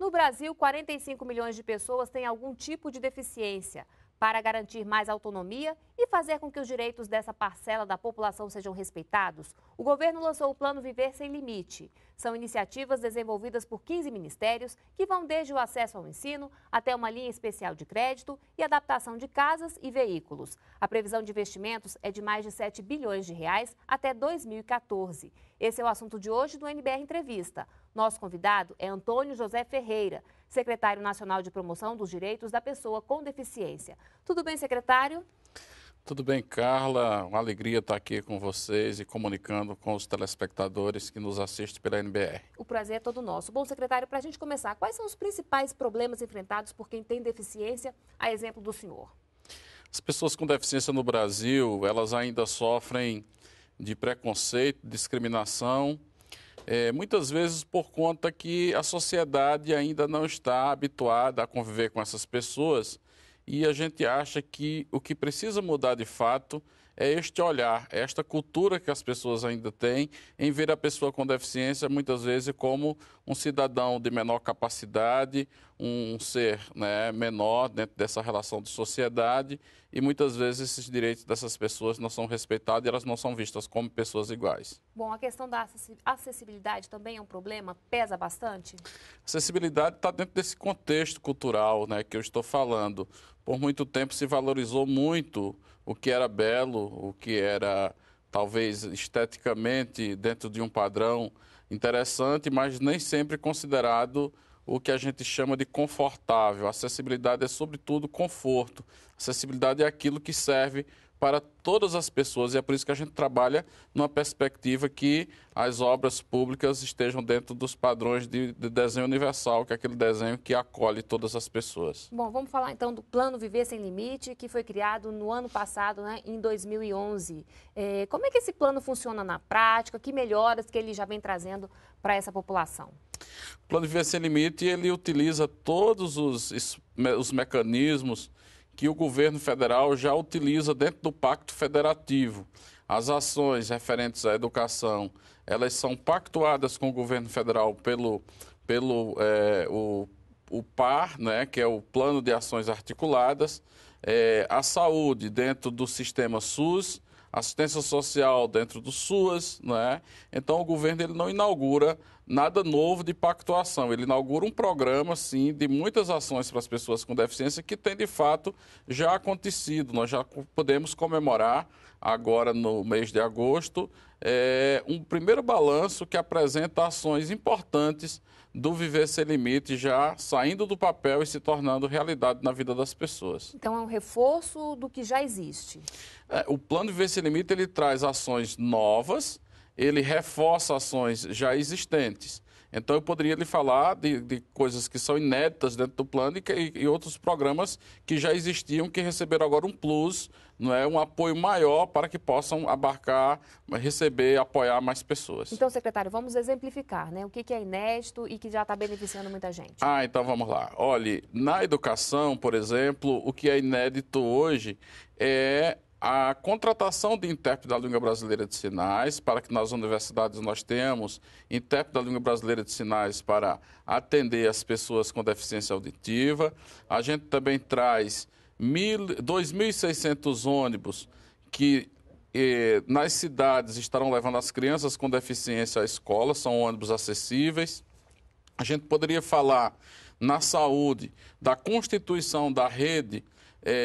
No Brasil, 45 milhões de pessoas têm algum tipo de deficiência. Para garantir mais autonomia e fazer com que os direitos dessa parcela da população sejam respeitados, o governo lançou o Plano Viver Sem Limite. São iniciativas desenvolvidas por 15 ministérios que vão desde o acesso ao ensino até uma linha especial de crédito e adaptação de casas e veículos. A previsão de investimentos é de mais de 7 bilhões de reais até 2014. Esse é o assunto de hoje do NBR Entrevista. Nosso convidado é Antônio José Ferreira, secretário nacional de promoção dos direitos da pessoa com deficiência. Tudo bem, secretário? Tudo bem, Carla. Uma alegria estar aqui com vocês e comunicando com os telespectadores que nos assistem pela NBR. O prazer é todo nosso. Bom, secretário, para a gente começar, quais são os principais problemas enfrentados por quem tem deficiência, a exemplo do senhor? As pessoas com deficiência no Brasil, elas ainda sofrem de preconceito, discriminação, muitas vezes por conta que a sociedade ainda não está habituada a conviver com essas pessoas e a gente acha que o que precisa mudar de fato é este olhar, esta cultura que as pessoas ainda têm em ver a pessoa com deficiência muitas vezes como um cidadão de menor capacidade, um ser, né, menor dentro dessa relação de sociedade e muitas vezes esses direitos dessas pessoas não são respeitados e elas não são vistas como pessoas iguais. Bom, a questão da acessibilidade também é um problema? Pesa bastante? Acessibilidade está dentro desse contexto cultural, né, que eu estou falando. Por muito tempo se valorizou muito o que era belo, o que era talvez esteticamente dentro de um padrão interessante, mas nem sempre considerado o que a gente chama de confortável. A acessibilidade é sobretudo conforto. A acessibilidade é aquilo que serve para todas as pessoas e é por isso que a gente trabalha numa perspectiva que as obras públicas estejam dentro dos padrões de desenho universal, que é aquele desenho que acolhe todas as pessoas. Bom, vamos falar então do Plano Viver Sem Limite, que foi criado no ano passado, né, em 2011. Como é que esse plano funciona na prática? Que melhoras que ele já vem trazendo para essa população? O Plano Viver Sem Limite, ele utiliza todos os mecanismos que o governo federal já utiliza dentro do Pacto Federativo. As ações referentes à educação, elas são pactuadas com o governo federal pelo PAR, né, que é o Plano de Ações Articuladas, a saúde dentro do sistema SUS, assistência social dentro do SUAS, né? Então o governo ele não inaugura nada novo de pactuação, ele inaugura um programa sim de muitas ações para as pessoas com deficiência que tem de fato já acontecido. Nós já podemos comemorar agora no mês de agosto um primeiro balanço que apresenta ações importantes do Viver Sem Limite já saindo do papel e se tornando realidade na vida das pessoas. Então é um reforço do que já existe. O Plano Viver Sem Limite ele traz ações novas, ele reforça ações já existentes. Então eu poderia lhe falar de coisas que são inéditas dentro do plano e outros programas que já existiam, que receberam agora um plus, não é, um apoio maior para que possam abarcar, receber, apoiar mais pessoas. Então, secretário, vamos exemplificar, né, o que é inédito e que já está beneficiando muita gente. Ah, então vamos lá. Olhe, na educação, por exemplo, o que é inédito hoje é a contratação de intérprete da língua brasileira de sinais, para que nas universidades nós tenhamos intérprete da língua brasileira de sinais para atender as pessoas com deficiência auditiva. A gente também traz 2.600 ônibus que nas cidades estarão levando as crianças com deficiência à escola, são ônibus acessíveis. A gente poderia falar na saúde da constituição da rede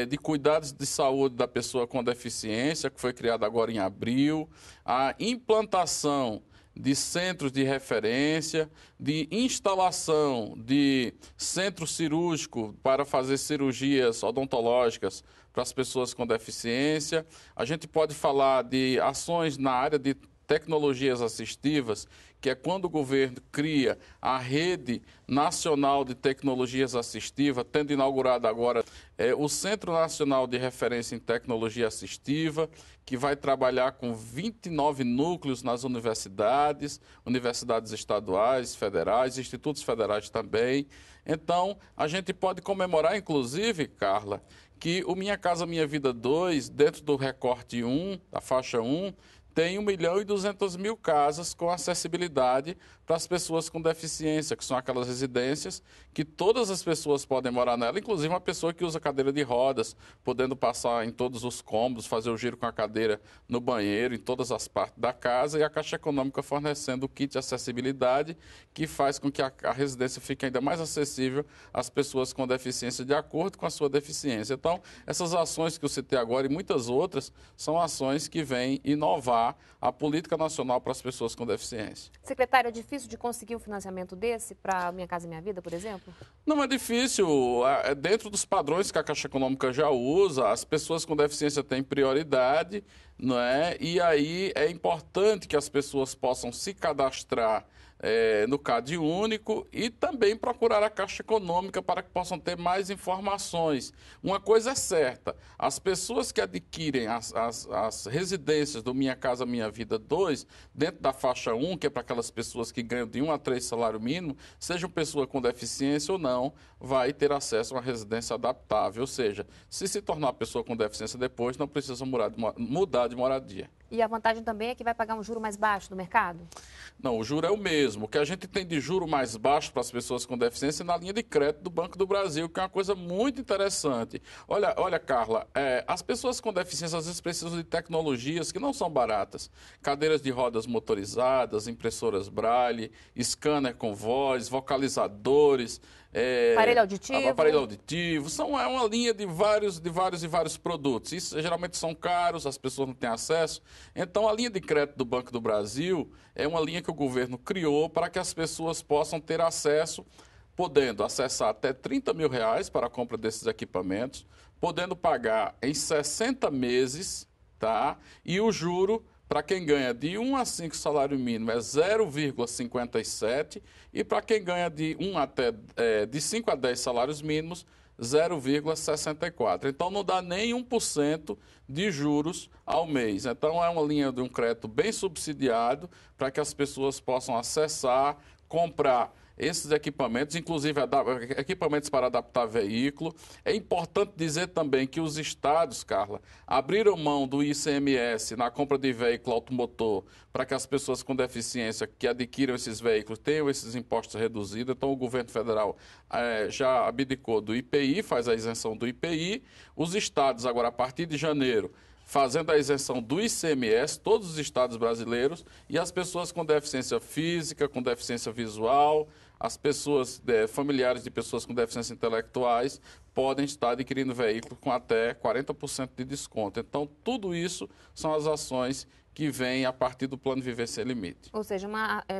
de cuidados de saúde da pessoa com deficiência, que foi criada agora em abril, a implantação de centros de referência, de instalação de centro cirúrgico para fazer cirurgias odontológicas para as pessoas com deficiência. A gente pode falar de ações na área de tecnologias assistivas, que é quando o governo cria a Rede Nacional de Tecnologias Assistiva, tendo inaugurado agora o Centro Nacional de Referência em Tecnologia Assistiva, que vai trabalhar com 29 núcleos nas universidades, universidades estaduais, federais, institutos federais também. Então, a gente pode comemorar, inclusive, Carla, que o Minha Casa, Minha Vida 2, dentro do recorte 1, da faixa 1, tem 1.200.000 casas com acessibilidade para as pessoas com deficiência, que são aquelas residências que todas as pessoas podem morar nela, inclusive uma pessoa que usa cadeira de rodas, podendo passar em todos os cômodos, fazer o giro com a cadeira no banheiro, em todas as partes da casa, e a Caixa Econômica fornecendo o kit de acessibilidade, que faz com que a residência fique ainda mais acessível às pessoas com deficiência, de acordo com a sua deficiência. Então, essas ações que eu citei agora e muitas outras, são ações que vêm inovar a política nacional para as pessoas com deficiência. Secretário, é difícil de conseguir um financiamento desse para Minha Casa Minha Vida, por exemplo? Não é difícil. Dentro dos padrões que a Caixa Econômica já usa, as pessoas com deficiência têm prioridade, não é? E aí é importante que as pessoas possam se cadastrar no CAD Único e também procurar a Caixa Econômica para que possam ter mais informações. Uma coisa é certa, as pessoas que adquirem as residências do Minha Casa Minha Vida 2, dentro da faixa 1, que é para aquelas pessoas que ganham de 1 a 3 salário mínimo, sejam pessoa com deficiência ou não, vai ter acesso a uma residência adaptável, ou seja, se tornar pessoa com deficiência depois, não precisa mudar de moradia. E a vantagem também é que vai pagar um juro mais baixo do mercado? Não, o juro é o mesmo. O que a gente tem de juro mais baixo para as pessoas com deficiência é na linha de crédito do Banco do Brasil, que é uma coisa muito interessante. Olha, Carla, as pessoas com deficiência às vezes precisam de tecnologias que não são baratas. Cadeiras de rodas motorizadas, impressoras braille, scanner com voz, vocalizadores... aparelho auditivo. Aparelho auditivo. É uma linha de vários produtos. Isso geralmente são caros, as pessoas não têm acesso. Então, a linha de crédito do Banco do Brasil é uma linha que o governo criou para que as pessoas possam ter acesso, podendo acessar até R$30 mil para a compra desses equipamentos, podendo pagar em 60 meses, tá? E o juro... para quem ganha de 1 a 5 salário mínimo é 0,57 e para quem ganha de 5 a 10 salários mínimos, 0,64. Então, não dá nem 1% de juros ao mês. Então, é uma linha de um crédito bem subsidiado para que as pessoas possam acessar, comprar esses equipamentos, inclusive equipamentos para adaptar veículo. É importante dizer também que os estados, Carla, abriram mão do ICMS na compra de veículo automotor para que as pessoas com deficiência que adquiram esses veículos tenham esses impostos reduzidos. Então, o governo federal já abdicou do IPI, faz a isenção do IPI. Os estados, agora, a partir de janeiro, fazendo a isenção do ICMS, todos os estados brasileiros, e as pessoas com deficiência física, com deficiência visual, as pessoas familiares de pessoas com deficiência intelectuais podem estar adquirindo veículo com até 40% de desconto. Então, tudo isso são as ações que vêm a partir do Plano Viver Sem Limite. Ou seja,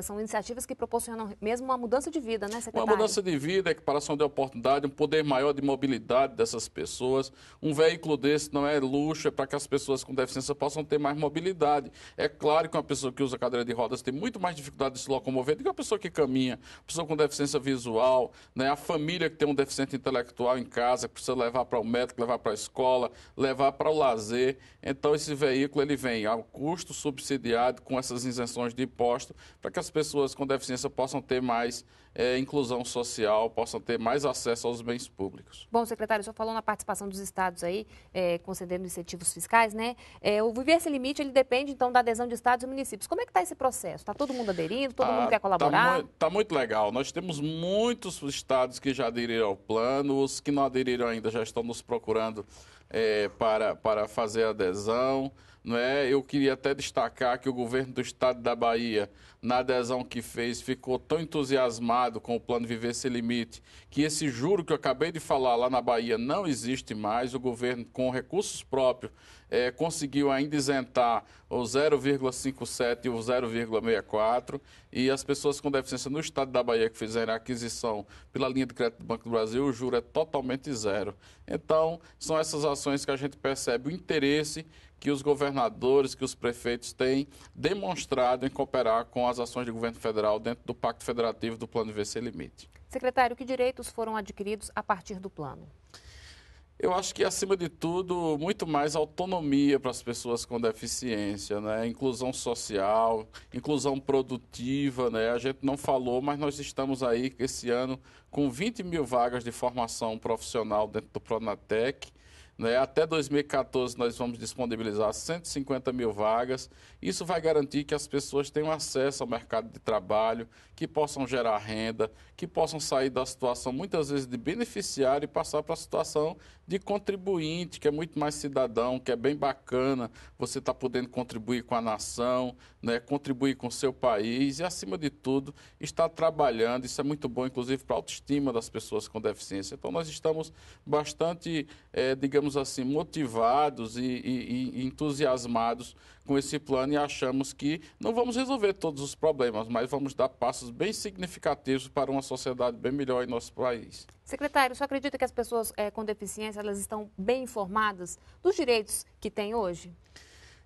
são iniciativas que proporcionam mesmo uma mudança de vida, né, secretário? Uma mudança de vida, equiparação de oportunidade, um poder maior de mobilidade dessas pessoas. Um veículo desse não é luxo, é para que as pessoas com deficiência possam ter mais mobilidade. É claro que uma pessoa que usa cadeira de rodas tem muito mais dificuldade de se locomover do que uma pessoa que caminha, uma pessoa com deficiência visual, né? A família que tem um deficiente intelectual em casa, que precisa levar para o médico, levar para a escola, levar para o lazer. Então, esse veículo ele vem ao custo subsidiado com essas isenções de imposto para que as pessoas com deficiência possam ter mais inclusão social, possam ter mais acesso aos bens públicos. Bom, secretário, o senhor falou na participação dos estados aí, concedendo incentivos fiscais, né? O Viver Sem Limite, ele depende, então, da adesão de estados e municípios. Como é que está esse processo? Está todo mundo aderindo? Todo mundo quer colaborar? Está muito legal. Nós temos muitos estados que já aderiram ao plano, os que não aderiram ainda já estão nos procurando para fazer adesão. Eu queria até destacar que o governo do estado da Bahia, na adesão que fez, ficou tão entusiasmado com o Plano Viver Sem Limite, que esse juro que eu acabei de falar lá na Bahia não existe mais. O governo, com recursos próprios, conseguiu ainda isentar o 0,57 e o 0,64, e as pessoas com deficiência no estado da Bahia que fizeram a aquisição pela linha de crédito do Banco do Brasil, o juro é totalmente zero. Então, são essas ações que a gente percebe o interesse que os governadores, que os prefeitos têm demonstrado em cooperar com as ações do governo federal dentro do Pacto Federativo do Plano Viver Sem Limite. Secretário, que direitos foram adquiridos a partir do plano? Eu acho que, acima de tudo, muito mais autonomia para as pessoas com deficiência, né? Inclusão social, inclusão produtiva, né? A gente não falou, mas nós estamos aí, esse ano, com 20 mil vagas de formação profissional dentro do Pronatec. Até 2014 nós vamos disponibilizar 150 mil vagas. Isso vai garantir que as pessoas tenham acesso ao mercado de trabalho, que possam gerar renda, que possam sair da situação muitas vezes de beneficiário e passar para a situação de contribuinte, que é muito mais cidadão, que é bem bacana. Você está podendo contribuir com a nação, contribuir com o seu país e, acima de tudo, estar trabalhando. Isso é muito bom, inclusive, para a autoestima das pessoas com deficiência. Então, nós estamos bastante, digamos assim, motivados e entusiasmados com esse plano e achamos que não vamos resolver todos os problemas, mas vamos dar passos bem significativos para uma sociedade bem melhor em nosso país. Secretário, o senhor acredita que as pessoas com deficiência elas estão bem informadas dos direitos que têm hoje?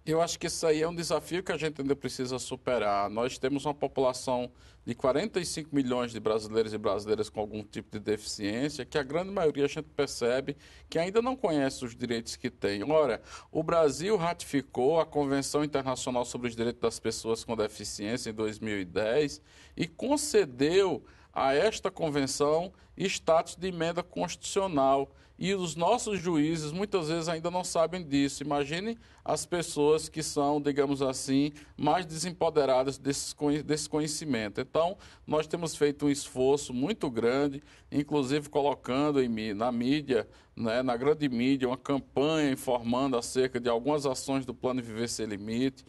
Eu acho que isso aí é um desafio que a gente ainda precisa superar. Nós temos uma população de 45 milhões de brasileiros e brasileiras com algum tipo de deficiência, que a grande maioria a gente percebe que ainda não conhece os direitos que tem. Ora, o Brasil ratificou a Convenção Internacional sobre os Direitos das Pessoas com Deficiência em 2010 e concedeu a esta convenção status de emenda constitucional. E os nossos juízes muitas vezes ainda não sabem disso. Imagine as pessoas que são, digamos assim, mais desempoderadas desse conhecimento. Então, nós temos feito um esforço muito grande, inclusive colocando na mídia, na grande mídia, uma campanha informando acerca de algumas ações do Plano Viver Sem Limite.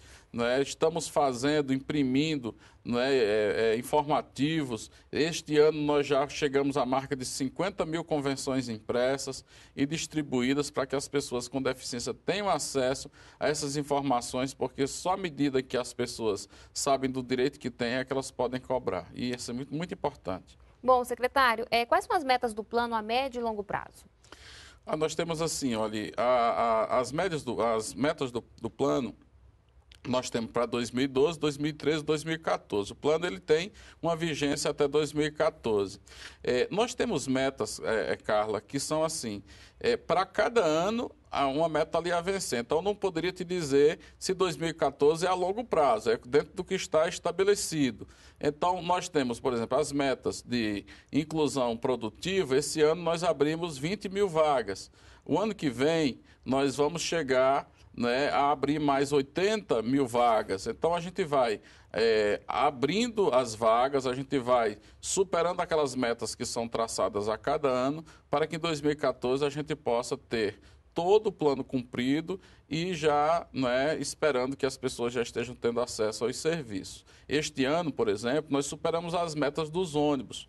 Estamos fazendo, imprimindo informativos. Este ano nós já chegamos à marca de 50 mil convenções impressas e distribuídas para que as pessoas com deficiência tenham acesso a essas informações, porque só à medida que as pessoas sabem do direito que têm é que elas podem cobrar. E isso é muito, muito importante. Bom, secretário, quais são as metas do plano a médio e longo prazo? Nós temos assim, olha, as metas do plano. Nós temos para 2012, 2013, 2014. O plano ele tem uma vigência até 2014. Nós temos metas, Carla, que são assim, para cada ano há uma meta ali a vencer. Então, eu não poderia te dizer se 2014 é a longo prazo, é dentro do que está estabelecido. Então, nós temos, por exemplo, as metas de inclusão produtiva. Esse ano nós abrimos 20 mil vagas. O ano que vem nós vamos chegar a abrir mais 80 mil vagas. Então, a gente vai abrindo as vagas, a gente vai superando aquelas metas que são traçadas a cada ano, para que em 2014 a gente possa ter todo o plano cumprido e já esperando que as pessoas já estejam tendo acesso aos serviços. Este ano, por exemplo, nós superamos as metas dos ônibus.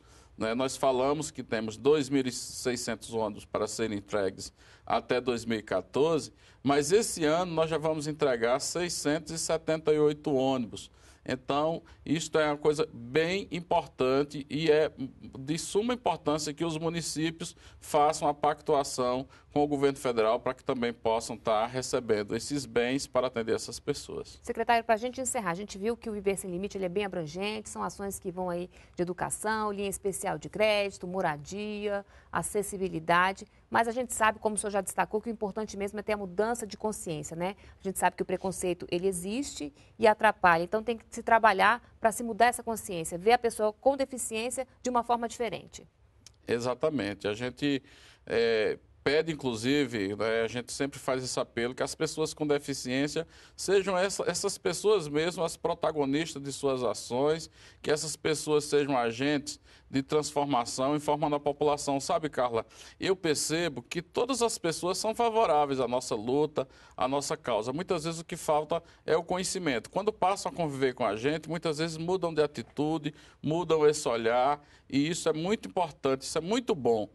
Nós falamos que temos 2.600 ônibus para serem entregues até 2014, mas esse ano nós já vamos entregar 678 ônibus. Então, isto é uma coisa bem importante e é de suma importância que os municípios façam a pactuação com o governo federal para que também possam estar recebendo esses bens para atender essas pessoas. Secretário, para a gente encerrar, a gente viu que o Viver Sem Limite ele é bem abrangente, são ações que vão aí de educação, linha especial de crédito, moradia, acessibilidade, mas a gente sabe, como o senhor já destacou, que o importante mesmo é ter a mudança de consciência, A gente sabe que o preconceito, ele existe e atrapalha, então tem que se trabalhar para se mudar essa consciência, ver a pessoa com deficiência de uma forma diferente. Exatamente, a gente pede, inclusive, a gente sempre faz esse apelo, que as pessoas com deficiência sejam essas pessoas mesmo as protagonistas de suas ações, que essas pessoas sejam agentes de transformação, informando a população. Sabe, Carla, eu percebo que todas as pessoas são favoráveis à nossa luta, à nossa causa. Muitas vezes o que falta é o conhecimento. Quando passam a conviver com a gente, muitas vezes mudam de atitude, mudam esse olhar, e isso é muito importante, isso é muito bom.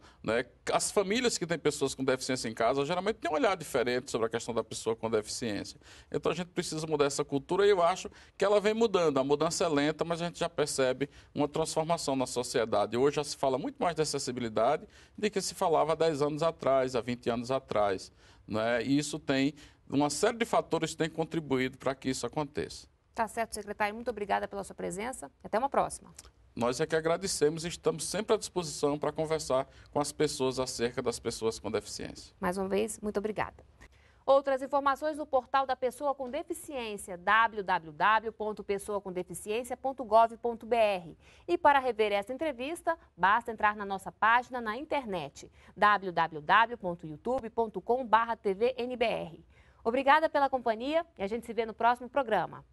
As famílias que têm pessoas com deficiência em casa, geralmente têm um olhar diferente sobre a questão da pessoa com deficiência. Então, a gente precisa mudar essa cultura e eu acho que ela vem mudando. A mudança é lenta, mas a gente já percebe uma transformação na sociedade. Hoje já se fala muito mais de acessibilidade do que se falava há 10 anos atrás, há 20 anos atrás. E isso tem, uma série de fatores que tem contribuído para que isso aconteça. Tá certo, secretário. Muito obrigada pela sua presença. Até uma próxima. Nós é que agradecemos e estamos sempre à disposição para conversar com as pessoas acerca das pessoas com deficiência. Mais uma vez, muito obrigada. Outras informações no portal da Pessoa com Deficiência, www.pessoacomdeficiencia.gov.br. E para rever essa entrevista, basta entrar na nossa página na internet, www.youtube.com/tvnbr. Obrigada pela companhia e a gente se vê no próximo programa.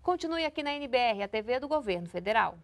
Continue aqui na NBR, a TV do Governo Federal.